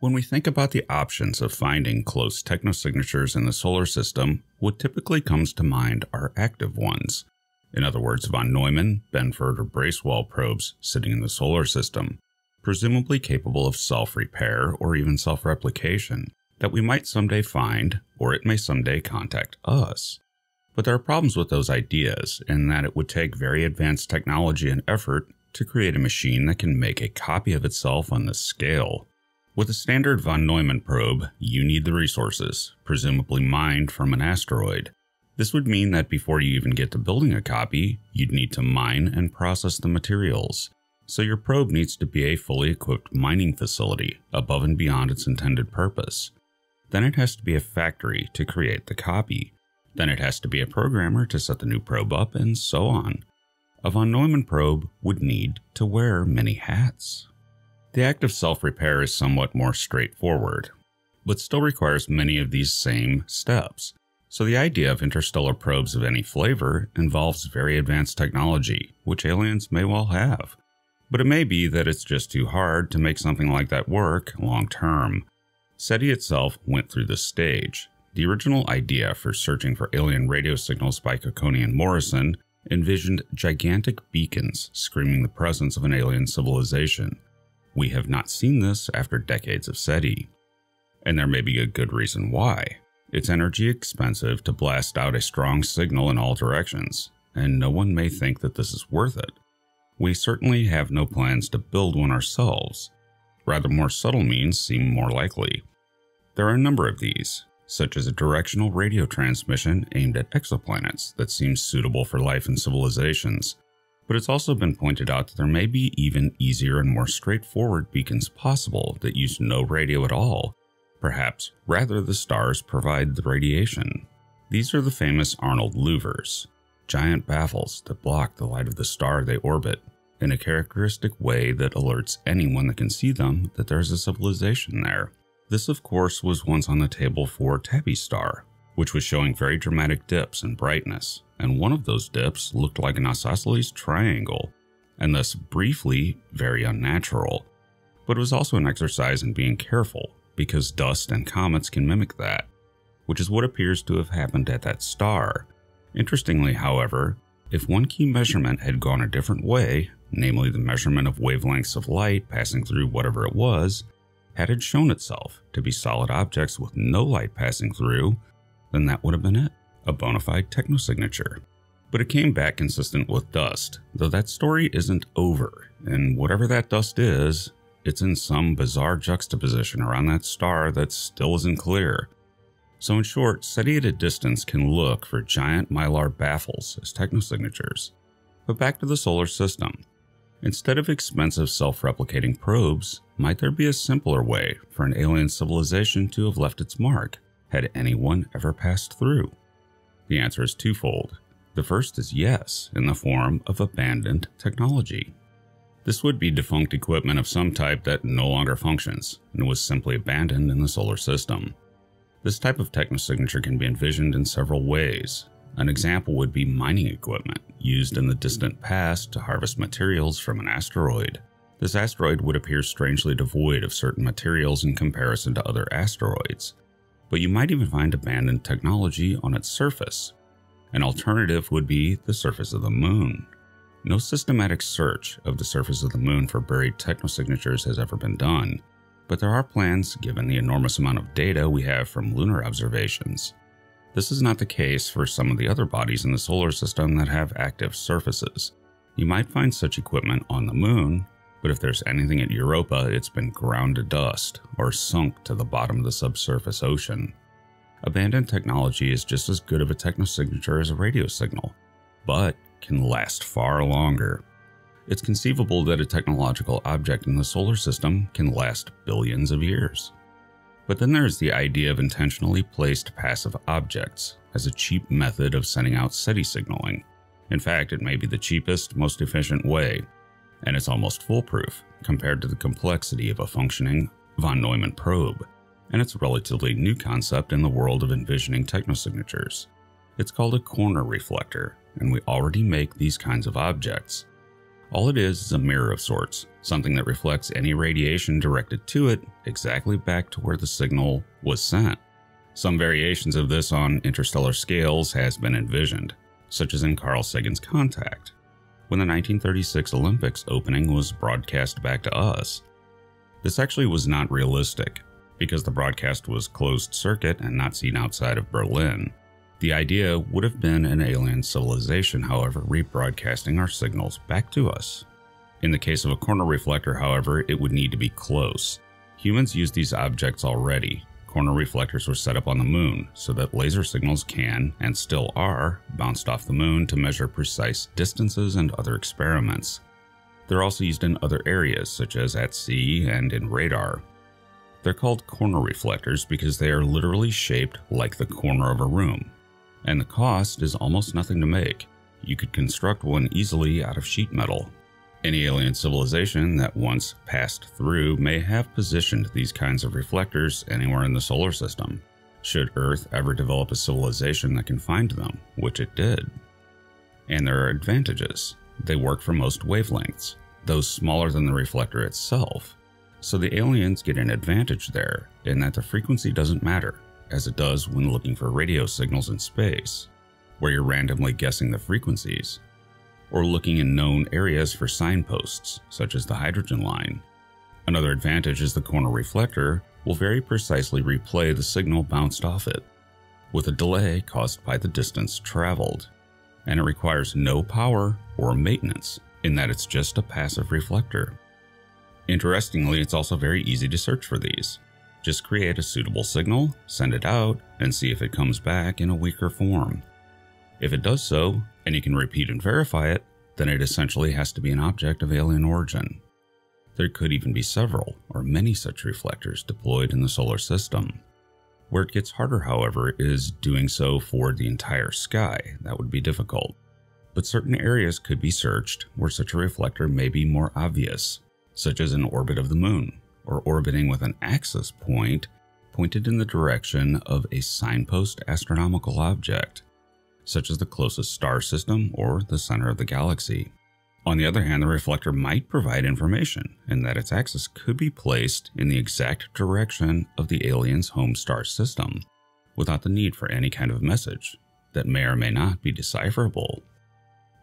When we think about the options of finding close technosignatures in the solar system, what typically comes to mind are active ones. In other words, von Neumann, Benford, or Bracewell probes sitting in the solar system, presumably capable of self-repair or even self-replication, that we might someday find, or it may someday contact us. But there are problems with those ideas, in that it would take very advanced technology and effort to create a machine that can make a copy of itself on this scale. With a standard von Neumann probe, you need the resources, presumably mined from an asteroid. This would mean that before you even get to building a copy, you'd need to mine and process the materials. So your probe needs to be a fully equipped mining facility, above and beyond its intended purpose. Then it has to be a factory to create the copy. Then it has to be a programmer to set the new probe up, and so on. A von Neumann probe would need to wear many hats. The act of self-repair is somewhat more straightforward, but still requires many of these same steps. So the idea of interstellar probes of any flavor involves very advanced technology, which aliens may well have. But it may be that it's just too hard to make something like that work long term. SETI itself went through this stage. The original idea for searching for alien radio signals by Cocconi and Morrison envisioned gigantic beacons screaming the presence of an alien civilization. We have not seen this after decades of SETI. And there may be a good reason why. It's energy expensive to blast out a strong signal in all directions, and no one may think that this is worth it. We certainly have no plans to build one ourselves. Rather, more subtle means seem more likely. There are a number of these, such as a directional radio transmission aimed at exoplanets that seems suitable for life and civilizations, but it's also been pointed out that there may be even easier and more straightforward beacons possible that use no radio at all. Perhaps rather the stars provide the radiation. These are the famous Arnold louvers, giant baffles that block the light of the star they orbit in a characteristic way that alerts anyone that can see them that there is a civilization there. This, of course, was once on the table for Tabby Star, which was showing very dramatic dips in brightness, and one of those dips looked like an isosceles triangle, and thus briefly very unnatural. But it was also an exercise in being careful, because dust and comets can mimic that, which is what appears to have happened at that star. Interestingly, however, if one key measurement had gone a different way, namely the measurement of wavelengths of light passing through whatever it was, had it shown itself to be solid objects with no light passing through, then that would have been it, a bona fide technosignature. But it came back consistent with dust, though that story isn't over, and whatever that dust is, it's in some bizarre juxtaposition around that star that still isn't clear. So in short, SETI at a distance can look for giant mylar baffles as technosignatures. But back to the solar system. Instead of expensive self-replicating probes, might there be a simpler way for an alien civilization to have left its mark, had anyone ever passed through? The answer is twofold. The first is yes, in the form of abandoned technology. This would be defunct equipment of some type that no longer functions and was simply abandoned in the solar system. This type of technosignature can be envisioned in several ways. An example would be mining equipment, used in the distant past to harvest materials from an asteroid. This asteroid would appear strangely devoid of certain materials in comparison to other asteroids, but you might even find abandoned technology on its surface. An alternative would be the surface of the moon. No systematic search of the surface of the moon for buried technosignatures has ever been done, but there are plans given the enormous amount of data we have from lunar observations. This is not the case for some of the other bodies in the solar system that have active surfaces. You might find such equipment on the moon, but if there's anything at Europa, it's been ground to dust or sunk to the bottom of the subsurface ocean. Abandoned technology is just as good of a technosignature as a radio signal, but can last far longer. It's conceivable that a technological object in the solar system can last billions of years. But then there's the idea of intentionally placed passive objects as a cheap method of sending out SETI signaling. In fact, it may be the cheapest, most efficient way, and it's almost foolproof compared to the complexity of a functioning von Neumann probe, and it's a relatively new concept in the world of envisioning technosignatures. It's called a corner reflector, and we already make these kinds of objects. All it is a mirror of sorts, something that reflects any radiation directed to it exactly back to where the signal was sent. Some variations of this on interstellar scales has been envisioned, such as in Carl Sagan's Contact, when the 1936 Olympics opening was broadcast back to us. This actually was not realistic, because the broadcast was closed circuit and not seen outside of Berlin. The idea would have been an alien civilization, however, rebroadcasting our signals back to us. In the case of a corner reflector, however, it would need to be close. Humans use these objects already. Corner reflectors were set up on the moon so that laser signals can, and still are, bounced off the moon to measure precise distances and other experiments. They're also used in other areas, such as at sea and in radar. They're called corner reflectors because they are literally shaped like the corner of a room. And the cost is almost nothing to make. You could construct one easily out of sheet metal. Any alien civilization that once passed through may have positioned these kinds of reflectors anywhere in the solar system, should Earth ever develop a civilization that can find them, which it did. And there are advantages. They work for most wavelengths, those smaller than the reflector itself. So the aliens get an advantage there in that the frequency doesn't matter, as it does when looking for radio signals in space, where you're randomly guessing the frequencies, or looking in known areas for signposts, such as the hydrogen line. Another advantage is the corner reflector will very precisely replay the signal bounced off it, with a delay caused by the distance traveled, and it requires no power or maintenance in that it's just a passive reflector. Interestingly, it's also very easy to search for these. Just create a suitable signal, send it out, and see if it comes back in a weaker form. If it does so, and you can repeat and verify it, then it essentially has to be an object of alien origin. There could even be several or many such reflectors deployed in the solar system. Where it gets harder, however, is doing so for the entire sky. That would be difficult. But certain areas could be searched where such a reflector may be more obvious, such as an orbit of the moon, or orbiting with an axis point pointed in the direction of a signpost astronomical object, such as the closest star system or the center of the galaxy. On the other hand, the reflector might provide information in that its axis could be placed in the exact direction of the alien's home star system without the need for any kind of message that may or may not be decipherable.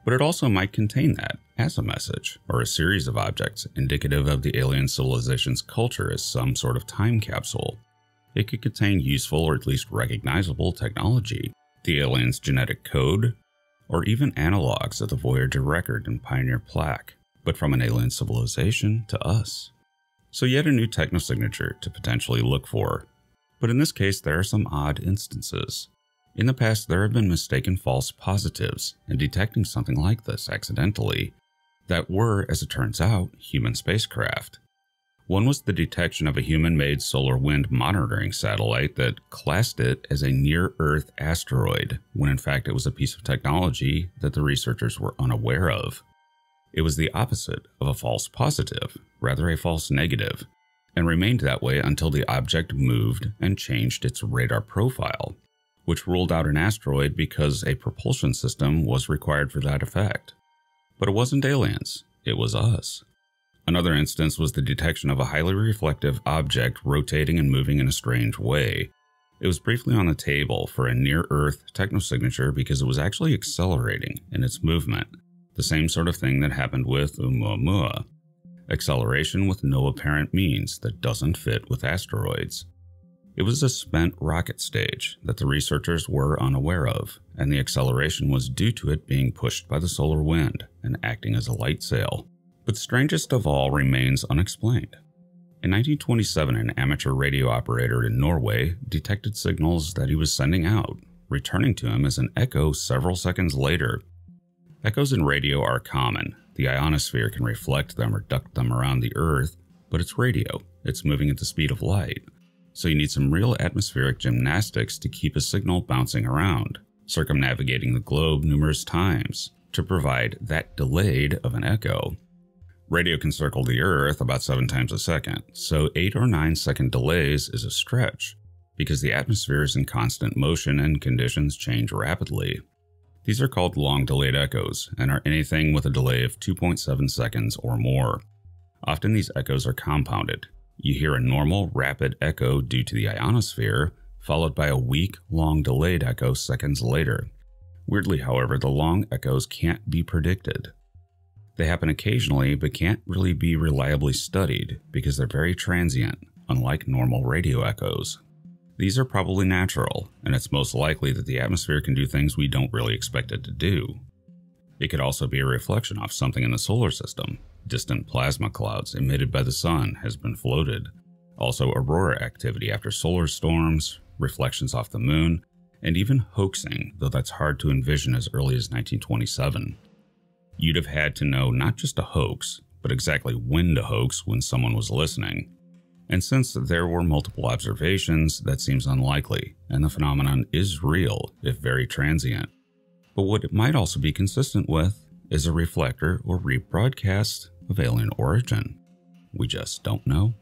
But it also might contain that as a message, or a series of objects indicative of the alien civilization's culture as some sort of time capsule. It could contain useful or at least recognizable technology, the alien's genetic code, or even analogs of the Voyager record and Pioneer plaque, but from an alien civilization to us. So yet a new technosignature to potentially look for. But in this case, there are some odd instances. In the past, there have been mistaken false positives in detecting something like this accidentally that were, as it turns out, human spacecraft. One was the detection of a human-made solar wind monitoring satellite that classed it as a near-Earth asteroid, when in fact it was a piece of technology that the researchers were unaware of. It was the opposite of a false positive, rather a false negative, and remained that way until the object moved and changed its radar profile, which ruled out an asteroid because a propulsion system was required for that effect. But it wasn't aliens, it was us. Another instance was the detection of a highly reflective object rotating and moving in a strange way. It was briefly on the table for a near-Earth technosignature because it was actually accelerating in its movement, the same sort of thing that happened with Oumuamua. Acceleration with no apparent means that doesn't fit with asteroids. It was a spent rocket stage that the researchers were unaware of, and the acceleration was due to it being pushed by the solar wind and acting as a light sail. But strangest of all remains unexplained. In 1927, an amateur radio operator in Norway detected signals that he was sending out, returning to him as an echo several seconds later. Echoes in radio are common. The ionosphere can reflect them or duct them around the Earth, but it's radio. It's moving at the speed of light. So you need some real atmospheric gymnastics to keep a signal bouncing around, circumnavigating the globe numerous times to provide that delayed of an echo. Radio can circle the Earth about 7 times a second, so 8 or 9 second delays is a stretch because the atmosphere is in constant motion and conditions change rapidly. These are called long-delayed echoes and are anything with a delay of 2.7 seconds or more. Often these echoes are compounded. You hear a normal, rapid echo due to the ionosphere, followed by a weak, long-delayed echo seconds later. Weirdly, however, the long echoes can't be predicted. They happen occasionally, but can't really be reliably studied because they're very transient, unlike normal radio echoes. These are probably natural, and it's most likely that the atmosphere can do things we don't really expect it to do. It could also be a reflection off something in the solar system. Distant plasma clouds emitted by the sun has been floated. Also aurora activity after solar storms, reflections off the moon, and even hoaxing, though that's hard to envision as early as 1927. You'd have had to know not just a hoax, but exactly when to hoax when someone was listening. And since there were multiple observations, that seems unlikely, and the phenomenon is real, if very transient. But what it might also be consistent with is a reflector or rebroadcast of alien origin. We just don't know.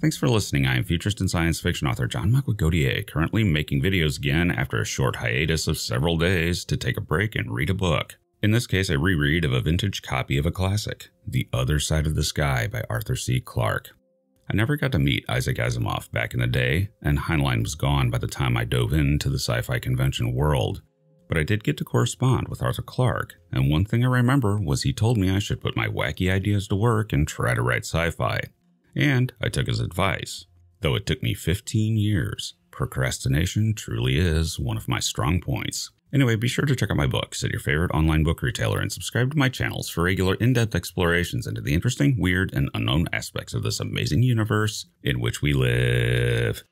Thanks for listening. I am futurist and science fiction author John Michael Godier, currently making videos again after a short hiatus of several days to take a break and read a book. In this case, a reread of a vintage copy of a classic, The Other Side of the Sky by Arthur C. Clarke. I never got to meet Isaac Asimov back in the day, and Heinlein was gone by the time I dove into the sci-fi convention world. But I did get to correspond with Arthur Clarke, and one thing I remember was he told me I should put my wacky ideas to work and try to write sci-fi. And I took his advice. Though it took me 15 years, procrastination truly is one of my strong points. Anyway, be sure to check out my books at your favorite online book retailer and subscribe to my channels for regular in-depth explorations into the interesting, weird, and unknown aspects of this amazing universe in which we live.